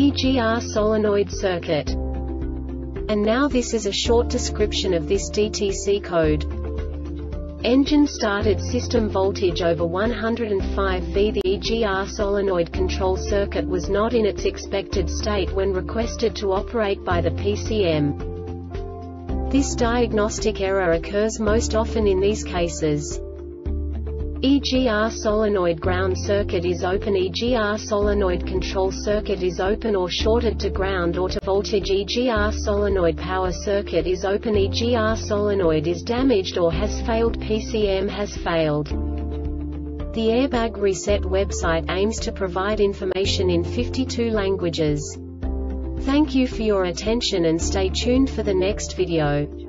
EGR solenoid circuit. And now this is a short description of this DTC code. Engine started, system voltage over 105V. The EGR solenoid control circuit was not in its expected state when requested to operate by the PCM. This diagnostic error occurs most often in these cases. EGR solenoid ground circuit is open. EGR solenoid control circuit is open or shorted to ground or to voltage. EGR solenoid power circuit is open. EGR solenoid is damaged or has failed. PCM has failed. The Airbag Reset website aims to provide information in 52 languages. Thank you for your attention and stay tuned for the next video.